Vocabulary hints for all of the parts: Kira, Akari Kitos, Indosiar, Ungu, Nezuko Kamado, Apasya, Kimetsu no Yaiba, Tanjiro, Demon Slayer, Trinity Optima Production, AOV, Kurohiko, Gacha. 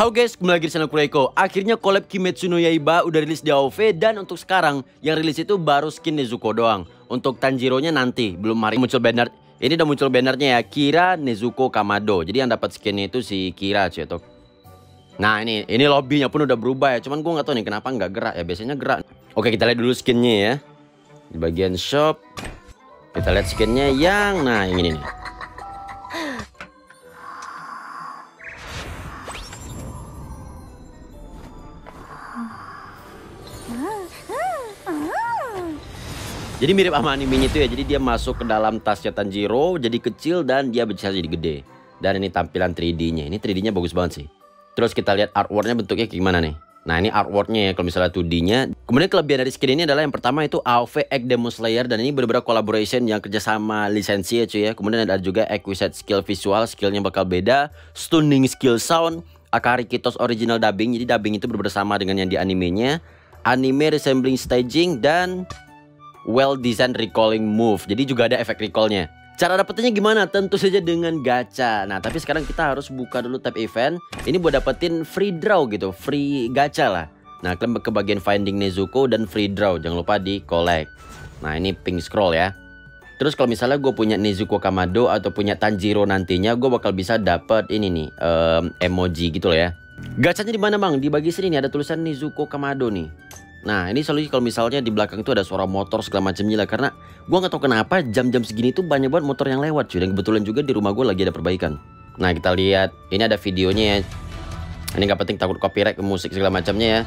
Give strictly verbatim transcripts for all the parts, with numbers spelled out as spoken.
Halo guys, kembali lagi di channel Kurohiko. Akhirnya collab Kimetsu no Yaiba udah rilis di A O V, dan untuk sekarang yang rilis itu baru skin Nezuko doang. Untuk Tanjiro-nya nanti belum hari muncul banner. Ini udah muncul bannernya ya, Kira Nezuko Kamado. Jadi yang dapat skinnya itu si Kira cetok. Nah ini ini lobbynya pun udah berubah ya. Cuman gua nggak tahu nih kenapa nggak gerak ya. Biasanya gerak. Oke, kita lihat dulu skinnya ya. Di bagian shop kita lihat skinnya yang nah ini nih. Jadi mirip sama animenya itu ya, jadi dia masuk ke dalam tasnya Tanjiro, jadi kecil dan dia bisa jadi gede. Dan ini tampilan tiga D-nya, ini tiga D-nya bagus banget sih. Terus kita lihat artworknya bentuknya kayak gimana nih. Nah ini artworknya ya, kalau misalnya dua D-nya. Kemudian kelebihan dari skin ini adalah yang pertama itu A O V Act Demon Slayer. Dan ini bener-bener collaboration yang kerjasama lisensi ya cuy ya. Kemudian ada juga acquisition skill visual, skillnya bakal beda. Stunning skill sound, Akari Kitos original dubbing. Jadi dubbing itu bener-bener sama dengan yang di animenya. Anime resembling staging dan well design recalling move. Jadi juga ada efek recallnya. Cara dapetinnya gimana? Tentu saja dengan gacha. Nah tapi sekarang kita harus buka dulu tab event. Ini buat dapetin free draw gitu, free gacha lah. Nah kalian ke bagian finding Nezuko dan free draw. Jangan lupa di collect. Nah ini pink scroll ya. Terus kalau misalnya gue punya Nezuko Kamado atau punya Tanjiro nantinya, gue bakal bisa dapet ini nih um, emoji gitu loh ya. Gacanya di mana bang? Di bagian sini nih ada tulisan Nezuko Kamado nih. Nah ini selalu kalau misalnya di belakang itu ada suara motor segala macamnya lah. Karena gue gak tahu kenapa jam-jam segini tuh banyak banget motor yang lewat cuy. Dan kebetulan juga di rumah gue lagi ada perbaikan. Nah kita lihat, ini ada videonya ya. Ini gak penting, takut copyright musik segala macamnya ya.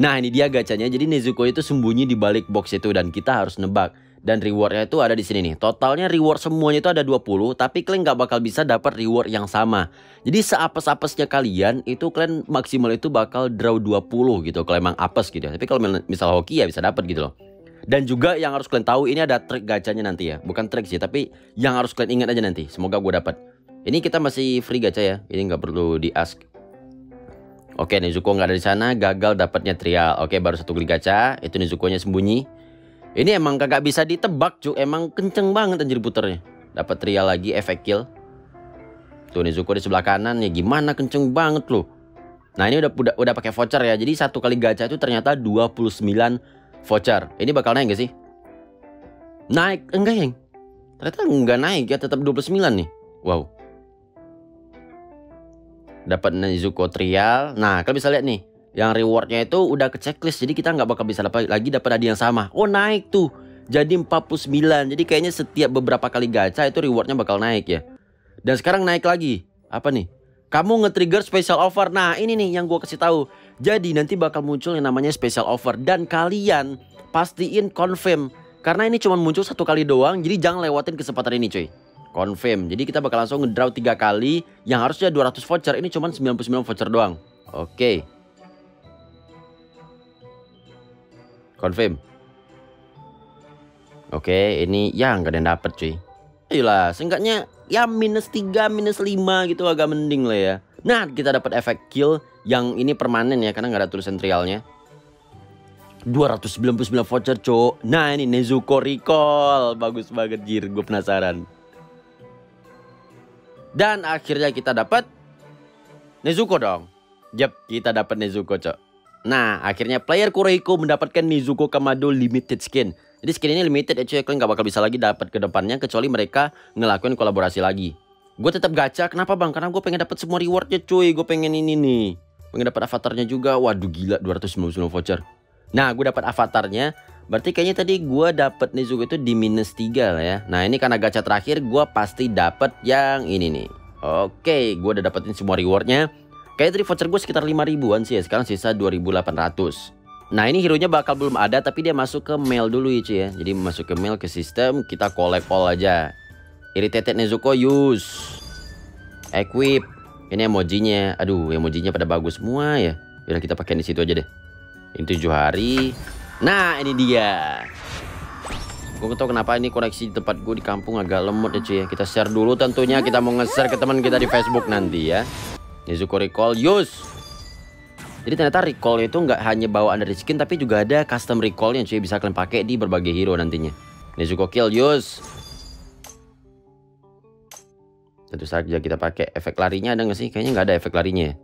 Nah ini dia gacanya. Jadi Nezuko itu sembunyi di balik box itu dan kita harus nebak. Dan rewardnya itu ada di sini nih. Totalnya reward semuanya itu ada dua puluh. Tapi kalian gak bakal bisa dapat reward yang sama. Jadi seapes-apesnya kalian, itu kalian maksimal itu bakal draw dua puluh gitu. Kalau emang apes gitu ya. Tapi kalau misal hoki ya bisa dapat gitu loh. Dan juga yang harus kalian tahu, ini ada trik gacanya nanti ya. Bukan trik sih, tapi yang harus kalian ingat aja nanti. Semoga gue dapat. Ini kita masih free gacha ya. Ini gak perlu di ask. Oke, Nezuko nggak ada di sana, gagal dapatnya trial. Oke, baru satu kali gacha, itu Nezuko-nya sembunyi. Ini emang kagak bisa ditebak, cuy. Emang kenceng banget anjir puternya. Dapat trial lagi, efek kill. Tuh Nezuko di sebelah kanan ya, gimana kenceng banget loh. Nah, ini udah udah, udah pakai voucher ya. Jadi satu kali gacha itu ternyata dua puluh sembilan voucher. Ini bakal naik gak sih? Naik enggak, Heng? Ternyata enggak naik ya, tetap dua puluh sembilan nih. Wow. Dapat Nezuko trial. Nah kalian bisa lihat nih, yang rewardnya itu udah ke checklist. Jadi kita nggak bakal bisa dapat lagi dapat hadiah yang sama. Oh naik tuh, jadi empat puluh sembilan. Jadi kayaknya setiap beberapa kali gacha itu rewardnya bakal naik ya. Dan sekarang naik lagi. Apa nih? Kamu nge-trigger special offer. Nah ini nih yang gua kasih tahu. Jadi nanti bakal muncul yang namanya special offer. Dan kalian pastiin confirm, karena ini cuma muncul satu kali doang. Jadi jangan lewatin kesempatan ini cuy. Confirm. Jadi kita bakal langsung ngedraw tiga kali. Yang harusnya dua ratus voucher, ini cuman sembilan puluh sembilan voucher doang. Oke okay. Confirm. Oke okay, ini ya nggak ada yang dapet cuy. Ayolah seenggaknya ya minus tiga, minus lima gitu, agak mending lah ya. Nah kita dapat efek kill yang ini permanen ya, karena nggak ada tulisan trialnya. Dua ratus sembilan puluh sembilan voucher cok. Nah ini Nezuko recall. Bagus banget jir, gue penasaran. Dan akhirnya kita dapat Nezuko dong. Yap, kita dapat Nezuko cok. Nah akhirnya player Kurohiko mendapatkan Nezuko Kamado limited skin. Jadi skin ini limited ya cuy, kalian gak bakal bisa lagi dapat ke depannya kecuali mereka ngelakuin kolaborasi lagi. Gue tetap gacha, kenapa bang? Karena gue pengen dapat semua rewardnya cuy. Gue pengen ini nih, pengen dapat avatarnya juga. Waduh gila, dua ratus sembilan puluh sembilan voucher. Nah gue dapat avatarnya. Berarti kayaknya tadi gue dapet Nezuko itu di minus tiga lah ya. Nah ini karena gacha terakhir gue pasti dapet yang ini nih. Oke gue udah dapetin semua rewardnya. Kayaknya tadi voucher gue sekitar lima ribuan sih ya. Sekarang sisa dua ribu delapan ratus. Nah ini hero-nya bakal belum ada, tapi dia masuk ke mail dulu ya cuy ya. Jadi masuk ke mail, ke sistem. Kita collect all aja. Irritated Nezuko use. Equip. Ini emojinya. Aduh emojinya pada bagus semua ya. Yaudah kita pakai di situ aja deh. Ini tujuh hari. Nah ini dia. Gue tau kenapa ini koneksi di tempat gue di kampung agak lemot ya cuy ya. Kita share dulu tentunya. Kita mau nge-share ke teman kita di Facebook nanti ya. Nezuko recall use. Jadi ternyata recall itu nggak hanya bawaan dari skin, tapi juga ada custom recallnya cuy. Bisa kalian pakai di berbagai hero nantinya. Nezuko kill use. Tentu saja kita pakai efek larinya, ada nggak sih? Kayaknya nggak ada efek larinya.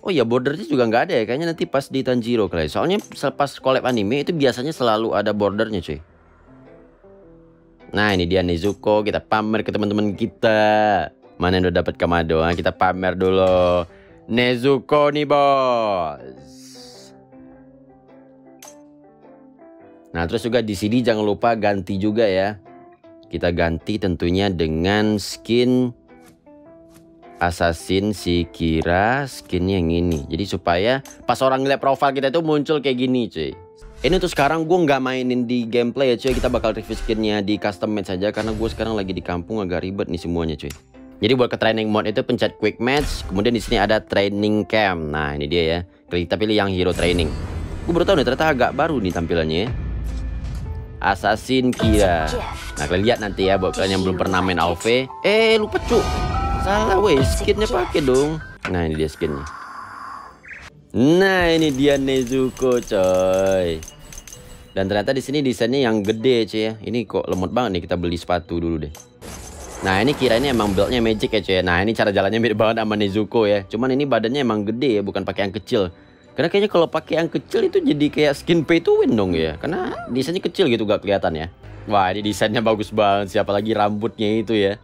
Oh iya, bordernya juga nggak ada ya. Kayaknya nanti pas di Tanjiro kali. Soalnya pas collab anime itu biasanya selalu ada bordernya cuy. Nah ini dia Nezuko, kita pamer ke teman-teman kita. Mana yang udah dapat Kamado? Nah, kita pamer dulu. Nezuko nih bos. Nah terus juga di sini jangan lupa ganti juga ya. Kita ganti tentunya dengan skin assassin si Kira, skin yang ini. Jadi supaya pas orang lihat profil kita itu muncul kayak gini cuy. Ini tuh sekarang gue nggak mainin di gameplay ya cuy. Kita bakal review skinnya di custom match saja, karena gue sekarang lagi di kampung agak ribet nih semuanya cuy. Jadi buat ke training mode itu pencet quick match, kemudian di sini ada training camp. Nah ini dia ya. Kita pilih yang hero training. Gue baru tahu nih ternyata agak baru nih tampilannya ya. Assassin Kira. Nah kalian lihat nanti ya buat kalian yang belum pernah main A O V. Eh lupa cu, salah weh, skinnya pakai dong. Nah ini dia skinnya. Nah ini dia Nezuko coy. Dan ternyata di sini desainnya yang gede cuy ya. Ini kok lemot banget nih, kita beli sepatu dulu deh. Nah ini Kira ini emang build-nya magic ya cuy ya. Nah ini cara jalannya mirip banget sama Nezuko ya. Cuman ini badannya emang gede ya, bukan pakai yang kecil. Karena kayaknya kalau pakai yang kecil itu jadi kayak skin pay to win dong ya. Karena desainnya kecil gitu gak kelihatan ya. Wah ini desainnya bagus banget sih, apalagi rambutnya itu ya.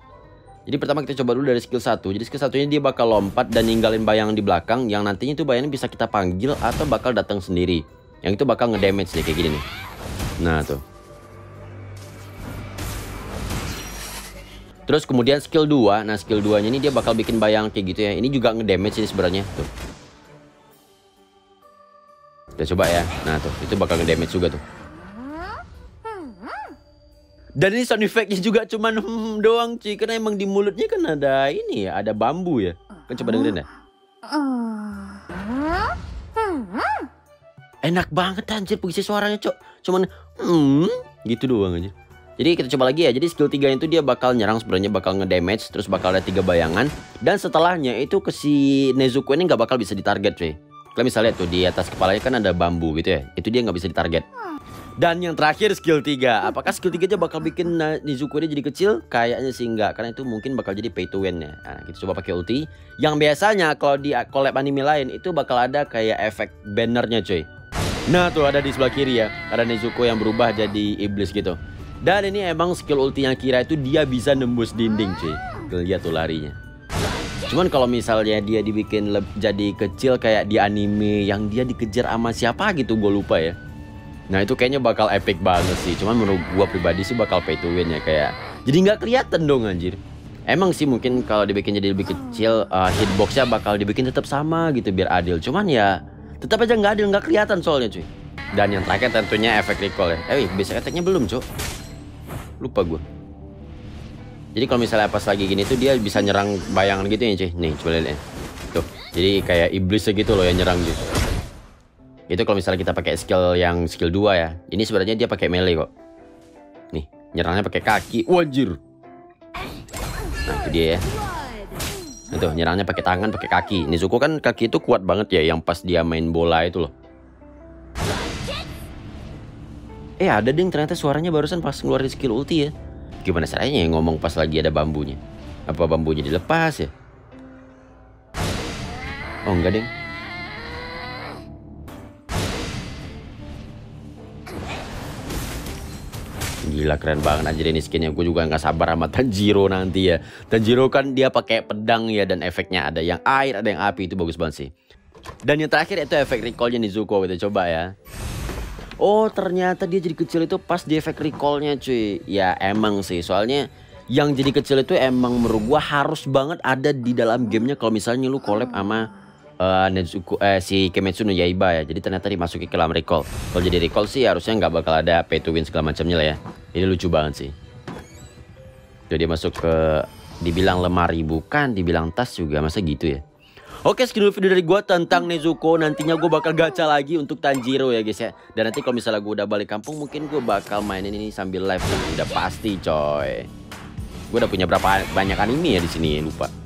Jadi pertama kita coba dulu dari skill satu. Jadi skill satunya dia bakal lompat dan ninggalin bayangan di belakang, yang nantinya itu bayangan bisa kita panggil atau bakal datang sendiri. Yang itu bakal ngedamage nih kayak gini nih. Nah tuh. Terus kemudian skill dua. Nah skill dua nya ini dia bakal bikin bayangan kayak gitu ya. Ini juga ngedamage ini sebenarnya tuh. Kita coba ya. Nah tuh, itu bakal ngedamage juga tuh. Dan ini sound effect-nya juga cuman hmm doang cuy. Karena emang di mulutnya kan ada ini ya, ada bambu ya. Kan coba dengerin ya. Enak banget anjir pengisi suaranya cok. Cuman hmm gitu doang anjir. Jadi kita coba lagi ya. Jadi skill tiga itu dia bakal nyerang sebenarnya, bakal ngedamage. Terus bakal ada tiga bayangan. Dan setelahnya itu ke si Nezuko ini gak bakal bisa ditarget cuy. Kalian bisa lihat tuh di atas kepalanya kan ada bambu gitu ya. Itu dia nggak bisa ditarget. Dan yang terakhir skill tiga. Apakah skill tiga aja bakal bikin Nezuko ini jadi kecil? Kayaknya sih enggak. Karena itu mungkin bakal jadi pay to win ya. Nah, kita coba pakai ulti. Yang biasanya kalau di collab anime lain itu bakal ada kayak efek bannernya cuy. Nah tuh ada di sebelah kiri ya. Ada Nezuko yang berubah jadi iblis gitu. Dan ini emang skill ultinya Kira itu dia bisa nembus dinding cuy. Lihat tuh larinya. Cuman kalau misalnya dia dibikin jadi kecil kayak di anime yang dia dikejar sama siapa gitu, gue lupa ya. Nah itu kayaknya bakal epic banget sih. Cuman menurut gue pribadi sih bakal pay to win ya kayak. Jadi nggak kelihatan dong anjir. Emang sih mungkin kalau dibikin jadi lebih kecil, uh, hitboxnya bakal dibikin tetap sama gitu biar adil. Cuman ya tetap aja nggak adil, nggak kelihatan soalnya cuy. Dan yang terakhir tentunya efek recall ya. Eh basic attack-nya belum cuy. Lupa gue. Jadi kalau misalnya pas lagi gini tuh dia bisa nyerang bayangan gitu ya cuy. Nih coba lihat tuh. Jadi kayak iblisnya gitu loh yang nyerang gitu. Itu kalau misalnya kita pakai skill yang skill dua ya. Ini sebenarnya dia pakai melee kok. Nih nyerangnya pakai kaki. Wajir. Nah itu dia ya. Itu nyerangnya pakai tangan, pakai kaki. Nezuko kan kaki itu kuat banget ya, yang pas dia main bola itu loh. Eh ada ding ternyata suaranya barusan pas ngeluarin skill ulti ya. Gimana caranya yang ngomong pas lagi ada bambunya? Apa bambunya dilepas ya? Oh enggak deng. Gila keren banget anjir ini skinnya. Gue juga nggak sabar sama Tanjiro nanti ya. Tanjiro kan dia pakai pedang ya, dan efeknya ada yang air, ada yang api, itu bagus banget sih. Dan yang terakhir itu efek recallnya Nezuko, kita coba ya. Oh ternyata dia jadi kecil itu pas di efek recallnya cuy. Ya emang sih, soalnya yang jadi kecil itu emang menurut gua harus banget ada di dalam gamenya. Kalau misalnya lu collab sama uh, Nezuko, eh, si Kimetsu no Yaiba ya. Jadi ternyata dimasuki ke dalam recall. Kalau jadi recall sih harusnya nggak bakal ada pay to win segala macamnya lah ya. Ini lucu banget sih. Jadi masuk ke, dibilang lemari bukan, dibilang tas juga, masa gitu ya. Oke sekian dulu video dari gue tentang Nezuko. Nantinya gue bakal gacha lagi untuk Tanjiro ya guys ya. Dan nanti kalau misalnya gue udah balik kampung mungkin gue bakal mainin ini sambil live. Udah pasti coy. Gue udah punya berapa banyak anime ya di sini, lupa.